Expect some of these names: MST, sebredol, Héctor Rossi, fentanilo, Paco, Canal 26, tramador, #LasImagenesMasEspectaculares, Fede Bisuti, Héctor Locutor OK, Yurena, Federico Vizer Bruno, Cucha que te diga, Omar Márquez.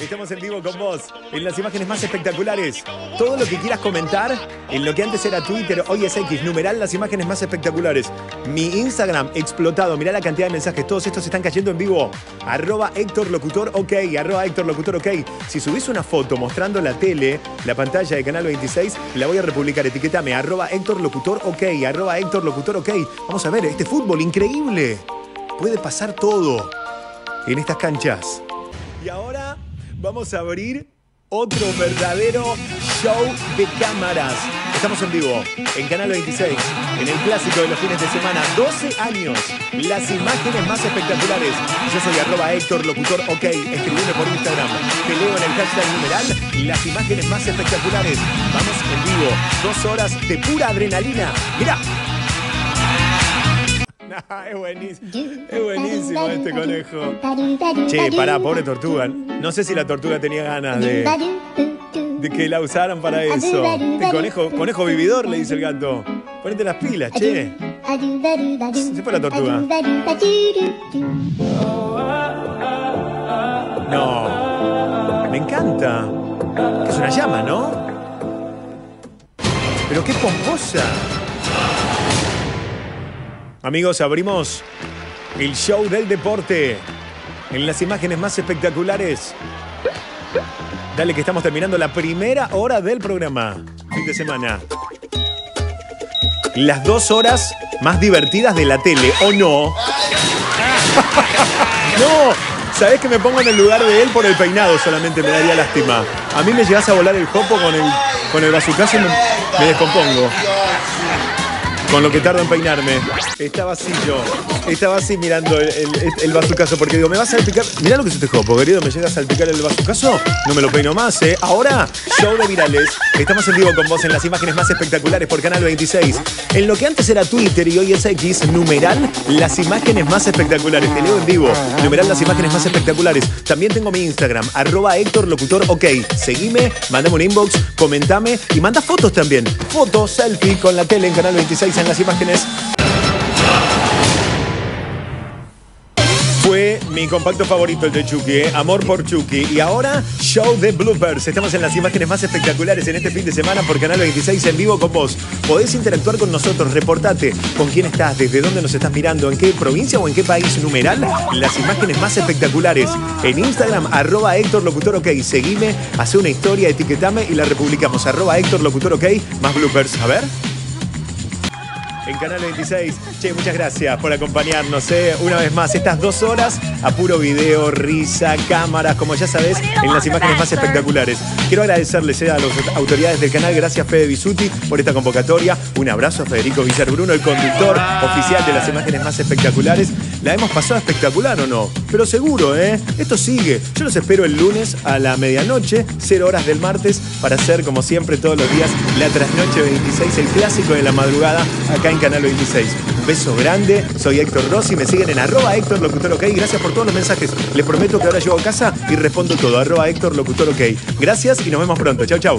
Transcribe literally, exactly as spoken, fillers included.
Estamos en vivo con vos, en las imágenes más espectaculares. Todo lo que quieras comentar, en lo que antes era Twitter, hoy es X, numeral las imágenes más espectaculares. Mi Instagram explotado, mirá la cantidad de mensajes, todos estos están cayendo en vivo. Arroba Héctor Locutor OK, arroba Héctor Locutor OK. Si subís una foto mostrando la tele, la pantalla de Canal veintiséis, la voy a republicar, etiquetame, arroba Héctor Locutor OK, arroba Héctor Locutor OK. Vamos a ver, este fútbol increíble. Puede pasar todo en estas canchas. Y ahora vamos a abrir otro verdadero show de cámaras. Estamos en vivo en Canal veintiséis, en el clásico de los fines de semana, doce años, las imágenes más espectaculares. Yo soy arroba Héctor Locutor OK, escribime por Instagram. Te leo en el hashtag numeral las imágenes más espectaculares. Vamos en vivo, dos horas de pura adrenalina. Mirá. Es buenísimo, es buenísimo este conejo. Che, pará, pobre tortuga. No sé si la tortuga tenía ganas de, de que la usaran para eso. Este conejo, conejo vividor, le dice el gato. Ponete las pilas, che. Se fue la tortuga. No, me encanta. Es una llama, ¿no? Pero qué pomposa. Amigos, abrimos el show del deporte en las imágenes más espectaculares. Dale que estamos terminando la primera hora del programa. Fin de semana. Las dos horas más divertidas de la tele, ¿o no? No, sabés que me pongo en el lugar de él por el peinado solamente, me daría lástima. A mí me llegás a volar el jopo con el, con el bazucazo y me, me descompongo. Con lo que tardo en peinarme. Estaba así yo. Estaba así mirando el, el, el bazucazo. Porque digo, me vas a salpicar. Mirá lo que se te jopo, querido. Me llega a salpicar el bazucazo. No me lo peino más, ¿eh? Ahora, show de virales. Estamos en vivo con vos en las imágenes más espectaculares por Canal veintiséis. En lo que antes era Twitter y hoy es X, numeral las imágenes más espectaculares. Te leo en vivo. Numeral las imágenes más espectaculares. También tengo mi Instagram, arroba Héctor Locutor OK. Seguime, mandame un inbox, comentame y manda fotos también. Fotos, selfie con la tele en Canal veintiséis. En las imágenes fue mi compacto favorito, el de Chucky, ¿eh? Amor por Chucky. Y ahora, show de bloopers. Estamos en las imágenes más espectaculares en este fin de semana por Canal veintiséis en vivo con vos. Podés interactuar con nosotros, reportate con quién estás, desde dónde nos estás mirando, en qué provincia o en qué país, numeral las imágenes más espectaculares. En Instagram, arroba Héctor Locutor OK. Seguime, hace una historia, etiquetame y la republicamos. Arroba Héctor Locutor OK, más bloopers. A ver. En Canal veintiséis, che, muchas gracias por acompañarnos, ¿eh? Una vez más, estas dos horas a puro video, risa, cámaras, como ya sabés, en las imágenes más espectaculares. Quiero agradecerles, ¿eh?, a las autoridades del canal, gracias Fede Bisuti por esta convocatoria. Un abrazo a Federico Vizer Bruno, el conductor oficial de las imágenes más espectaculares. La hemos pasado espectacular, ¿o no? Pero seguro, ¿eh? Esto sigue. Yo los espero el lunes a la medianoche, cero horas del martes, para hacer, como siempre, todos los días, la trasnoche veintiséis, el clásico de la madrugada, acá en Canal veintiséis. Un beso grande, soy Héctor Rossi, me siguen en arroba Héctor Locutor OK. Gracias por todos los mensajes. Les prometo que ahora llego a casa y respondo todo, arroba Héctor Locutor OK. Gracias y nos vemos pronto. Chau, chau.